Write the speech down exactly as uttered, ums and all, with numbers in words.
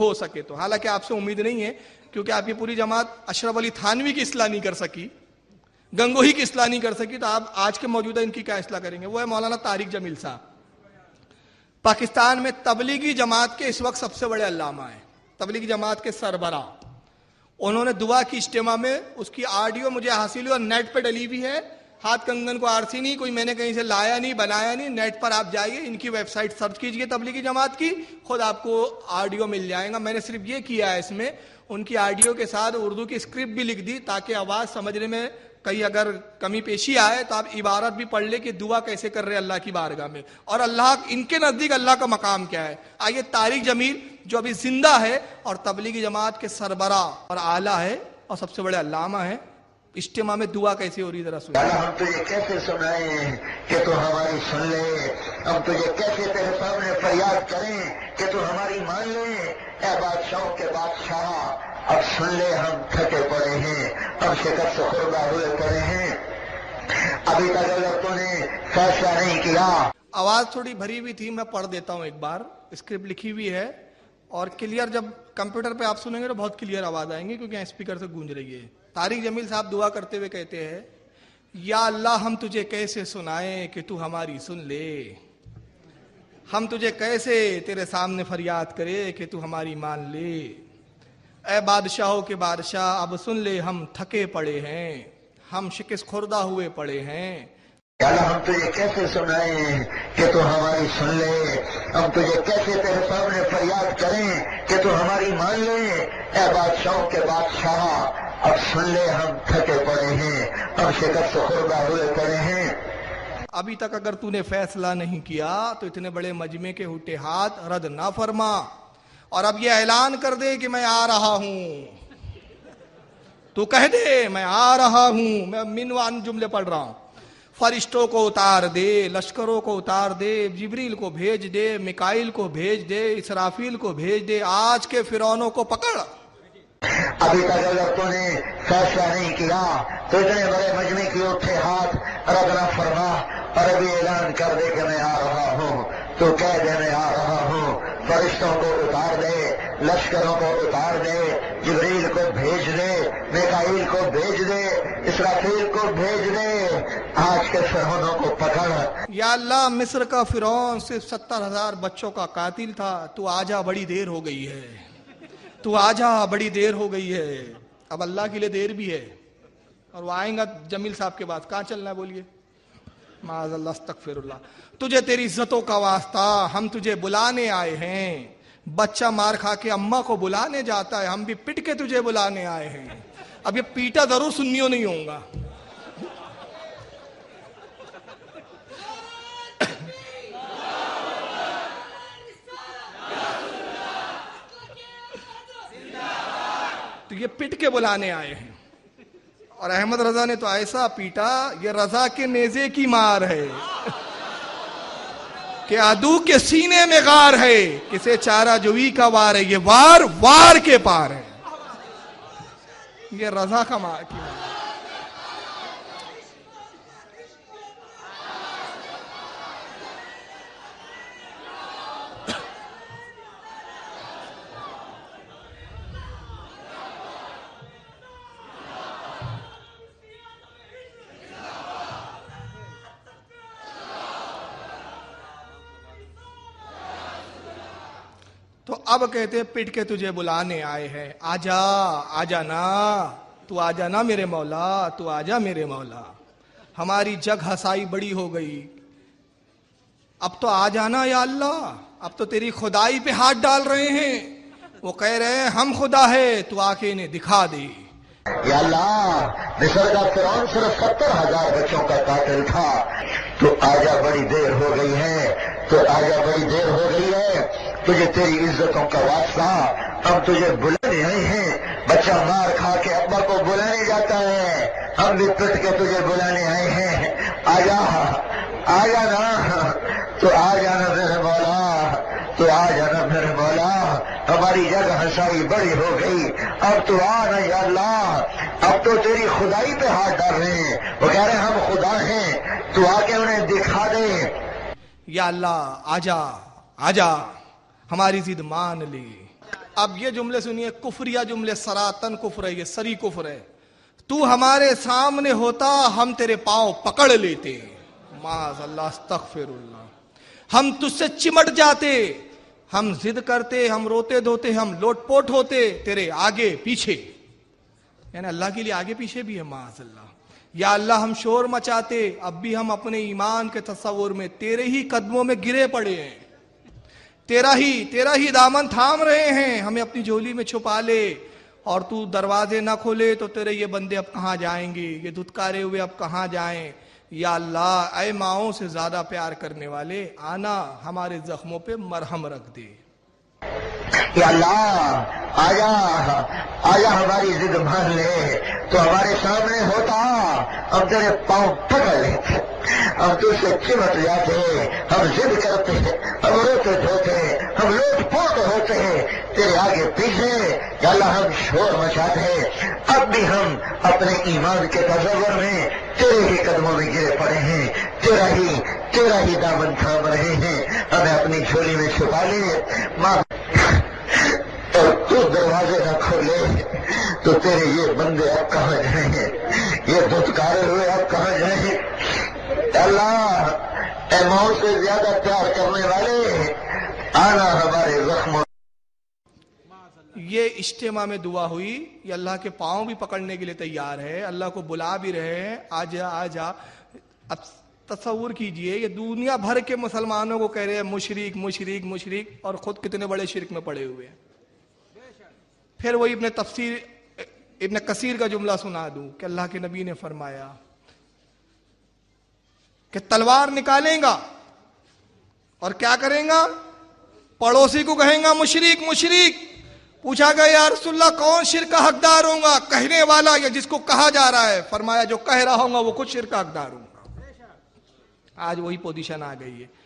हो सके तो। हालांकि आपसे उम्मीद नहीं है क्योंकि आपकी पूरी जमात अशरफ अली थानवी की इस्लाह नहीं कर सकी, गंगोही की इस्लाह नहीं कर सकी, तो आप आज के मौजूदा इनकी क्या इस्लाह करेंगे। वो है मौलाना तारिक जमील साहब, पाकिस्तान में तबलीगी जमात के इस वक्त सबसे बड़े अल्लामा हैं, तबलीगी जमात के सरबरा। उन्होंने दुआ की इज्तिमा में उसकी ऑडियो मुझे हासिल हुई और नेट पर डली हुई है, हाथ कंगन को आरसी नहीं, कोई मैंने कहीं से लाया नहीं, बनाया नहीं, नेट पर आप जाइए, इनकी वेबसाइट सर्च कीजिए तबलीगी जमात की, खुद आपको ऑडियो मिल जाएगा। मैंने सिर्फ ये किया है, इसमें उनकी ऑडियो के साथ उर्दू की स्क्रिप्ट भी लिख दी ताकि आवाज़ समझने में कहीं अगर कमी पेशी आए तो आप इबारत भी पढ़ ले कि दुआ कैसे कर रहे अल्लाह की बारगाह में, और अल्लाह इनके नज़दीक अल्लाह का मकाम क्या है। आइए तारिक जमील जो अभी जिंदा है और तबलीगी जमात के सरबरा और आला है और सबसे बड़े अल्लामा है, इज्तिमा में दुआ कैसे हो रही जरा सुन। हम तुझे कैसे सुनाए कि तू हमारी सुन ले, हम तुझे कैसे तेरे सामने फरियाद करें कि तू हमारी मान ले। ए बादशाहों के बादशाह अब सुन ले, हम थके पड़े हैं, अब शिकस्त खुर्दा हुए पड़े हैं, अभी तक लोगों ने फैसला नहीं किया। आवाज थोड़ी भरी हुई थी, मैं पढ़ देता हूँ एक बार, स्क्रिप्ट लिखी हुई है और क्लियर, जब कंप्यूटर पे आप सुनेंगे तो बहुत क्लियर आवाज आएंगी क्योंकि यहाँ स्पीकर से गूंज रही है। तारिक जमील साहब दुआ करते हुए कहते हैं, या अल्लाह हम तुझे कैसे सुनाएं कि तू हमारी सुन ले, हम तुझे कैसे तेरे सामने फरियाद करे कि तू हमारी मान ले। ए बादशाहों के बादशाह अब सुन ले, हम थके पड़े हैं, हम शिकस्त खुर्दा हुए पड़े हैं। अल्लाह हम तुझे कैसे सुनाए कि तू हमारी सुन ले, हम तुझे कैसे तेरे सामने फरियाद करें कि तू हमारी मान ले। ए बादशाहों के बादशाह अब सुन ले, हम थके पड़े हैं, अब शिकस्त खुर्दा हुए पड़े हैं, अभी तक अगर तूने फैसला नहीं किया तो इतने बड़े मजमे के हुटे हाथ रद्द ना फरमा और अब यह ऐलान कर दे कि मैं आ रहा हूं। तू कह दे मैं आ रहा हूं, मैं मिनवान जुमले पढ़ रहा हूं। फरिश्तों को उतार दे, लश्करों को उतार दे, जिब्रील को भेज दे, मिकाइल को भेज दे, इसराफील को भेज दे, आज के फिरौनों को पकड़। अभी तक लोगों ने फैसला नहीं किया तो इतने बड़े मजमे की उठे हाथ रगड़ा फरमा और अभी ऐलान कर दे कि मैं आ रहा हूँ। तो कह दे मैं आ रहा हूँ, फरिश्तों को उतार दे, लश्करों को उतार दे, जिब्रील को भेज दे, मिकाइल को भेज दे, इसराफील को भेज दे, आज के फिरौनों को पकड़। या अल्लाह मिस्र का फिरौन सिर्फ सत्तर हजार बच्चों का कातिल था, तू आजा बड़ी देर हो गई है, तू आजा बड़ी देर हो गई है। अब अल्लाह के लिए देर भी है और वो आएगा जमील साहब के पास। कहाँ चलना है बोलिए, माज़ल्लाह अस्तगफिरुल्लाह। तुझे तेरी इज्जतों का वास्ता, हम तुझे बुलाने आए हैं। बच्चा मार खा के अम्मा को बुलाने जाता है, हम भी पिट के तुझे बुलाने आए हैं। अब ये पीटा जरूर सुन्नियों नहीं होगा। तो ये पिट के बुलाने आए हैं और अहमद रजा ने तो ऐसा पीटा, ये रजा के नेजे की मार है कि आदू के सीने में गार है, किसे चारा जुवी का वार है, ये वार वार के पार है, ये रजा का मार की मार। तो अब कहते हैं पिट के तुझे बुलाने आए हैं, आजा आजा ना, तू आजा ना मेरे मौला, तू आजा मेरे मौला, हमारी जग हसाई बड़ी हो गई, अब तो आ जाना या अल्लाह, अब तो तेरी खुदाई पे हाथ डाल रहे हैं। वो कह रहे हैं हम खुदा है, तू आके इन्हें दिखा दे। या अल्लाह मिस्र का फिरौन सिर्फ सत्तर हजार बच्चों का कातिल था, तो आजा बड़ी देर हो गई है, तो आजा बड़ी देर हो गई है, तुझे तेरी इज्जतों का वास्ता, हम तुझे बुलाने आए हैं। बच्चा मार खा के अब्बा को बुलाने जाता है, हम भी पिट के तुझे बुलाने आए हैं, आजा आजा ना, तो आ जाना मेरे मौला, तो आ जाना मेरे मौला, हमारी जगह हंसाई बड़ी हो गई, अब तो आ ना या अल्लाह, अब तो तेरी खुदाई पे हाथ डाल रहे हैं। वो कह रहे हम खुदा हैं, तो आके उन्हें दिखा दे। या अल्लाह आजा आजा, हमारी जिद मान ली। अब ये जुमले सुनिए, कुफरिया जुमले, सरातन कुफर है, ये सरी कुफर है। तू हमारे सामने होता हम तेरे पांव पकड़ लेते, माज़ल्लाह अस्तगफिरुल्लाह, हम तुझसे चिमट जाते, हम जिद करते, हम रोते धोते, हम लोटपोट होते तेरे आगे पीछे। यानी अल्लाह के लिए आगे पीछे भी है माज़ल्लाह। या अल्लाह हम शोर मचाते, अब भी हम अपने ईमान के तस्वुर में तेरे ही कदमों में गिरे पड़े हैं, तेरा ही तेरा ही दामन थाम रहे हैं, हमें अपनी झोली में छुपा ले, और तू दरवाजे ना खोले तो तेरे ये बंदे अब कहाँ जाएंगे, ये धुतकारे हुए अब कहाँ जाएं। या अल्लाह, ऐ माओं से ज्यादा प्यार करने वाले, आना हमारे जख्मों पे मरहम रख दे। या अल्लाह आया आया हमारी जिद मान ले, तो हमारे सामने होता अब तेरे पांव पकड़ लेते, अब तुझसे चिमट जाते, हम जिद करते, हम रोते धोते, हम लोटपोट होते तेरे आगे पीछे। या अल्लाह हम शोर मचाते, अब भी हम अपने ईमान के तज़व्वुर में तेरे ही कदमों में गिरे पड़े हैं, तेरा ही तेरा ही दामन थाम रहे हैं, हमें अपनी झोली में छुपा ले माँ, और तू दरवाजे न खोले तो तेरे ये बंदे अब कहाँ जाएंगे, ये धुतकारे हुए अब कहाँ जाएंगे। अल्लाह, ऐ मौत से ज्यादा प्यार करने वाले, आना हमारे जख्मों। ये इज्तिमा में दुआ हुई, ये अल्लाह के पाँव भी पकड़ने के लिए तैयार है, अल्लाह को बुला भी रहे हैं, आजा आजा। अब तस्वुर कीजिए, ये दुनिया भर के मुसलमानों को कह रहे हैं मुशरिक मुशरिक मुशरिक, और खुद कितने बड़े शिरक में पड़े हुए हैं। फिर वही इब्न तफसीर इब्न कसीर का जुमला सुना दूं कि अल्लाह के नबी ने फरमाया कि तलवार निकालेगा और क्या करेगा, पड़ोसी को कहेगा मुशरिक मुशरिक। पूछा गया, या रसूलल्लाह कौन शिर्क का हकदार होगा, कहने वाला या जिसको कहा जा रहा है? फरमाया, जो कह रहा होगा वो खुद शिर्क का हकदार होगा। आज वही पोजीशन आ गई है।